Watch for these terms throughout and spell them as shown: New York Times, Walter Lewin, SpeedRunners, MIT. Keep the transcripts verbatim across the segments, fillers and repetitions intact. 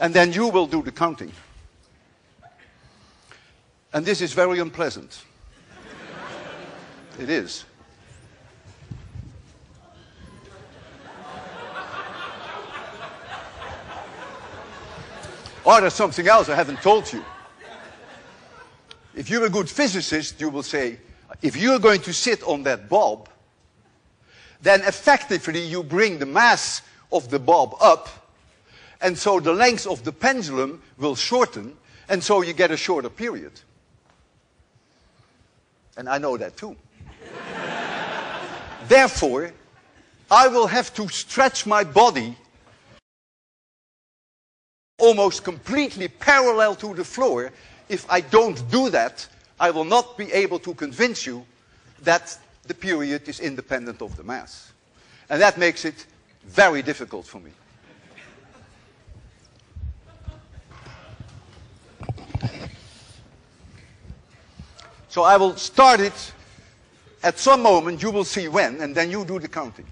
and then you will do the counting. And this is very unpleasant. It is. Or there's something else I haven't told you. If you're a good physicist, you will say, if you're going to sit on that bob, then effectively you bring the mass of the bob up, and so the length of the pendulum will shorten, and so you get a shorter period. And I know that too. Therefore, I will have to stretch my body almost completely parallel to the floor. If I don't do that, I will not be able to convince you that the period is independent of the mass. And that makes it very difficult for me. So I will start it at some moment, you will see when, and then you do the counting.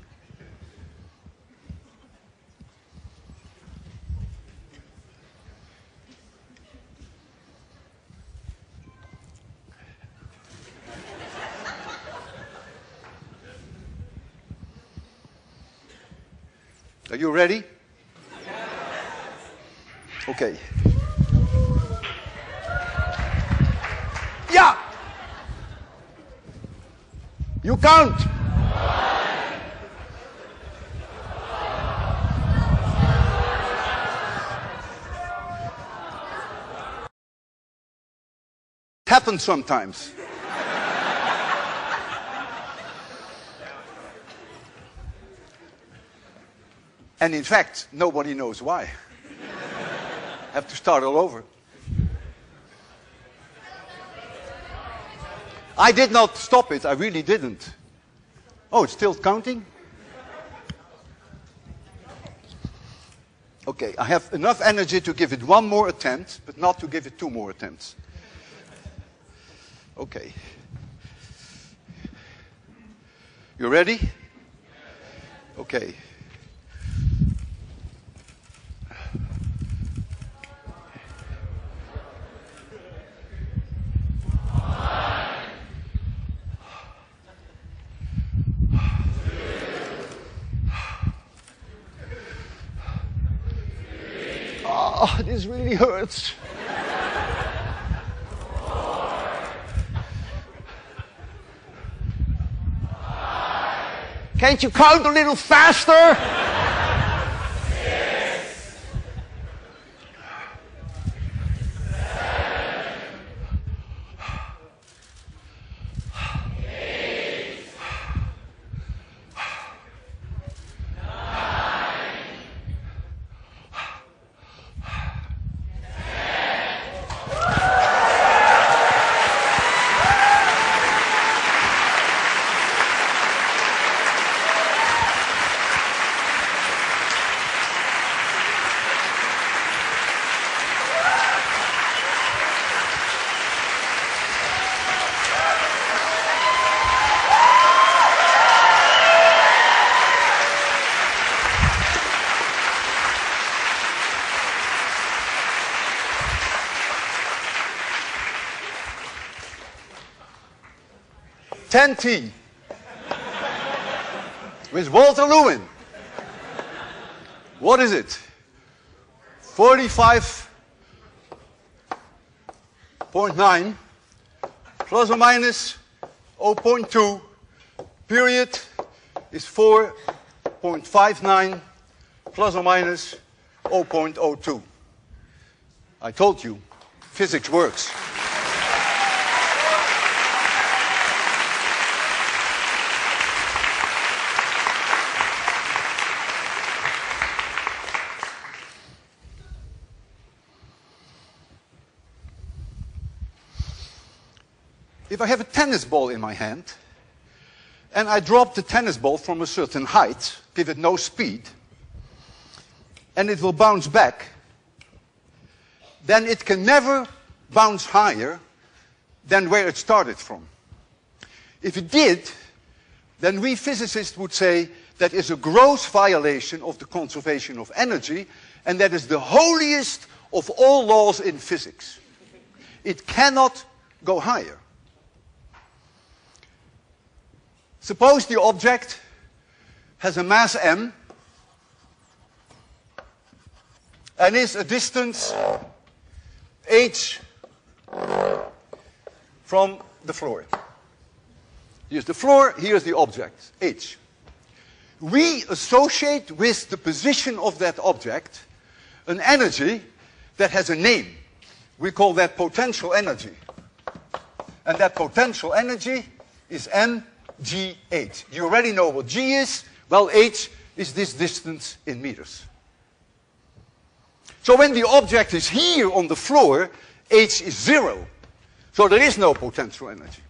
Are you ready? Okay. Yeah! You count. It happens sometimes. And in fact, nobody knows why. I have to start all over. I did not stop it, I really didn't. Oh, it's still counting? Okay, I have enough energy to give it one more attempt, but not to give it two more attempts. Okay. You ready? Okay. Oh, this really hurts. Can't you count a little faster? Six, seven, eight, ten T with Walter Lewin. What is it? forty-five point nine plus or minus zero point two period is four point five nine plus or minus zero point zero two. I told you, physics works. If I have a tennis ball in my hand, and I drop the tennis ball from a certain height, give it no speed, and it will bounce back, then it can never bounce higher than where it started from. If it did, then we physicists would say that is a gross violation of the conservation of energy, and that is the holiest of all laws in physics. It cannot go higher. Suppose the object has a mass m and is a distance h from the floor. Here's the floor, here's the object, h. We associate with the position of that object an energy that has a name. We call that potential energy. And that potential energy is m g h. You already know what g is. Well, h is this distance in meters. So when the object is here on the floor, h is zero. So there is no potential energy.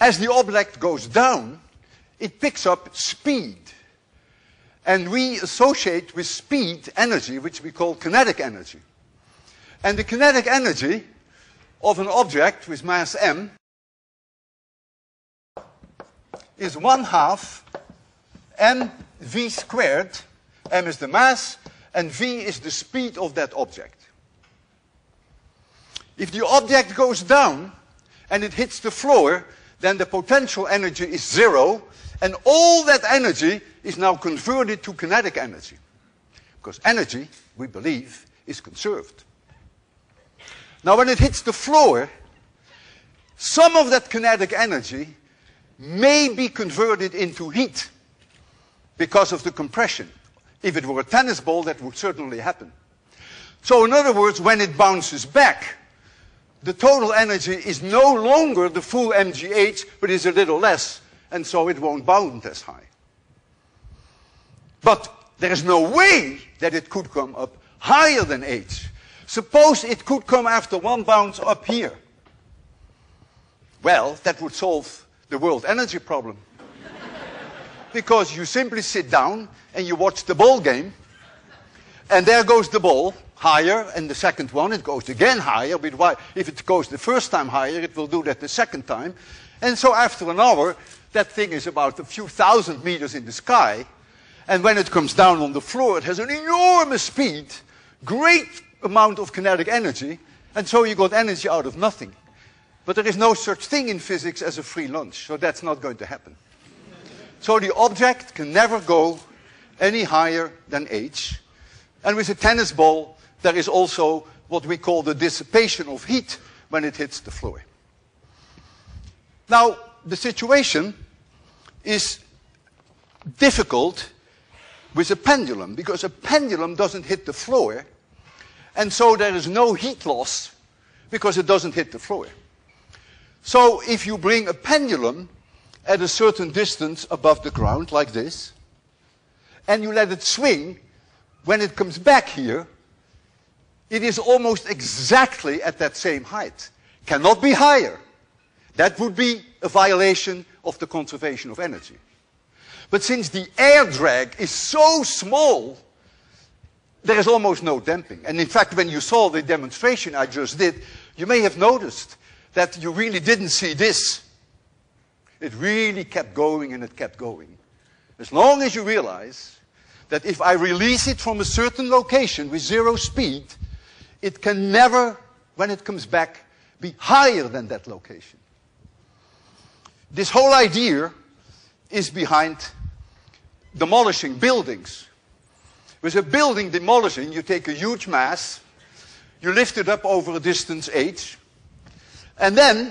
As the object goes down, it picks up speed. And we associate with speed energy, which we call kinetic energy. And the kinetic energy of an object with mass m is one half mv squared. M is the mass, and v is the speed of that object. If the object goes down and it hits the floor, then the potential energy is zero, and all that energy is now converted to kinetic energy. Because energy, we believe, is conserved. Now when it hits the floor, some of that kinetic energy may be converted into heat because of the compression. If it were a tennis ball, that would certainly happen. So in other words, when it bounces back, the total energy is no longer the full m g h, but is a little less, and so it won't bound as high. But there is no way that it could come up higher than h. Suppose it could come after one bounce up here. Well, that would solve the world energy problem. Because you simply sit down and you watch the ball game, and there goes the ball higher, and the second one it goes again higher. But why? If it goes the first time higher, it will do that the second time. And so after an hour, that thing is about a few thousand meters in the sky, and when it comes down on the floor, it has an enormous speed, great amount of kinetic energy, and so you got energy out of nothing. But there is no such thing in physics as a free lunch, so that's not going to happen. So the object can never go any higher than h. And with a tennis ball, there is also what we call the dissipation of heat when it hits the floor. Now, the situation is difficult with a pendulum, because a pendulum doesn't hit the floor, and so there is no heat loss because it doesn't hit the floor. So if you bring a pendulum at a certain distance above the ground, like this, and you let it swing, when it comes back here, it is almost exactly at that same height. Cannot be higher. That would be a violation of the conservation of energy. But since the air drag is so small, there is almost no damping. And in fact, when you saw the demonstration I just did, you may have noticed that you really didn't see this. It really kept going and it kept going. As long as you realize that if I release it from a certain location with zero speed, it can never, when it comes back, be higher than that location. This whole idea is behind demolishing buildings. With a building demolishing, you take a huge mass, you lift it up over a distance h, and then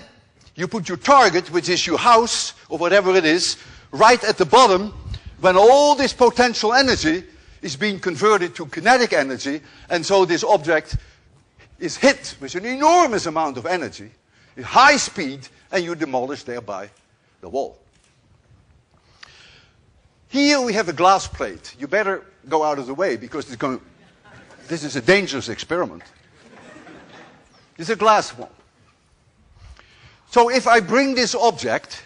you put your target, which is your house, or whatever it is, right at the bottom, when all this potential energy is being converted to kinetic energy, and so this object is hit with an enormous amount of energy, at high speed, and you demolish thereby the wall. Here we have a glass plate. You better go out of the way, because it's going... this is a dangerous experiment. It's a glass one. So if I bring this object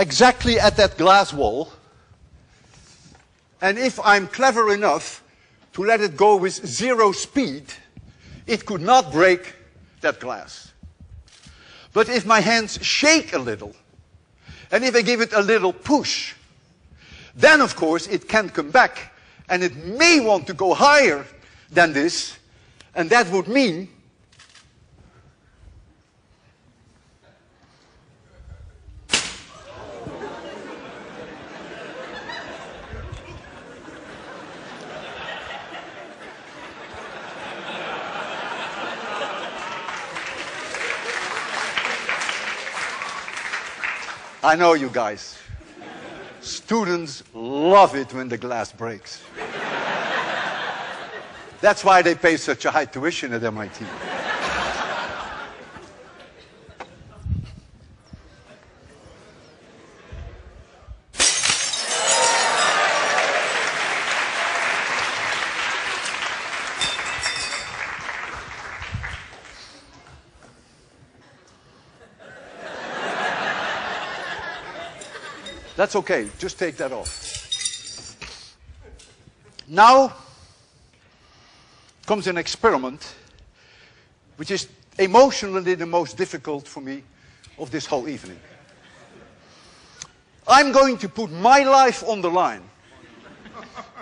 exactly at that glass wall, and if I'm clever enough to let it go with zero speed, it could not break that glass. But if my hands shake a little, and if I give it a little push, then of course it can come back and it may want to go higher than this, and that would mean I know you guys. Students love it when the glass breaks. That's why they pay such a high tuition at M I T. That's okay, just take that off. Now comes an experiment, which is emotionally the most difficult for me of this whole evening. I'm going to put my life on the line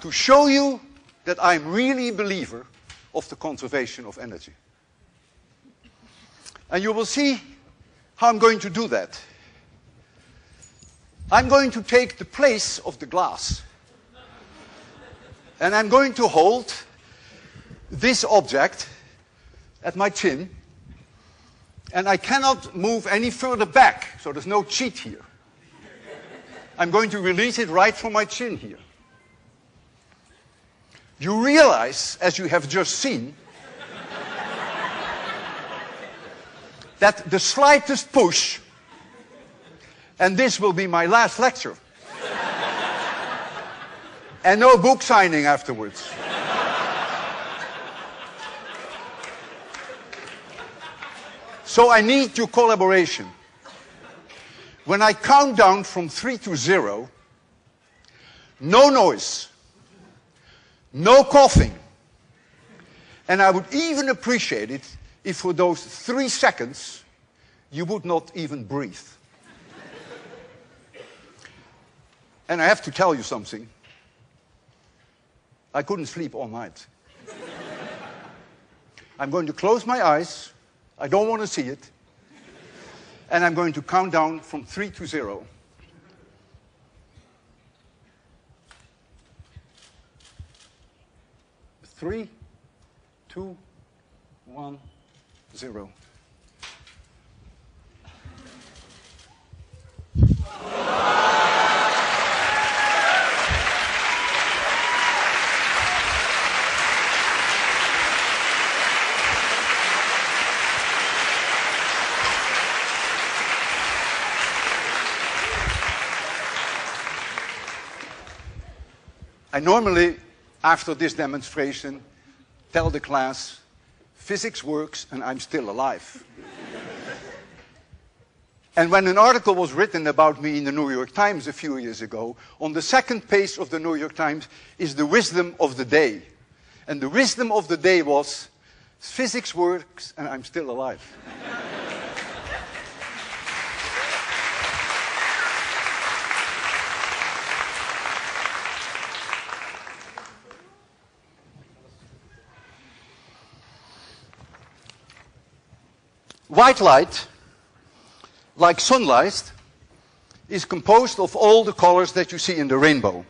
to show you that I'm really a believer of the conservation of energy. And you will see how I'm going to do that. I'm going to take the place of the glass, and I'm going to hold this object at my chin, and I cannot move any further back, so there's no cheat here. I'm going to release it right from my chin here. You realize, as you have just seen, that the slightest push, and this will be my last lecture. And no book signing afterwards. So I need your collaboration. When I count down from three to zero, no noise, no coughing, and I would even appreciate it if for those three seconds you would not even breathe. And I have to tell you something. I couldn't sleep all night. I'm going to close my eyes. I don't want to see it. And I'm going to count down from three to zero. Three, two, one, zero. I normally, after this demonstration, tell the class, physics works and I'm still alive. And when an article was written about me in the New York Times a few years ago, on the second page of the New York Times is the wisdom of the day. And the wisdom of the day was, physics works and I'm still alive. White light, like sunlight, is composed of all the colors that you see in the rainbow.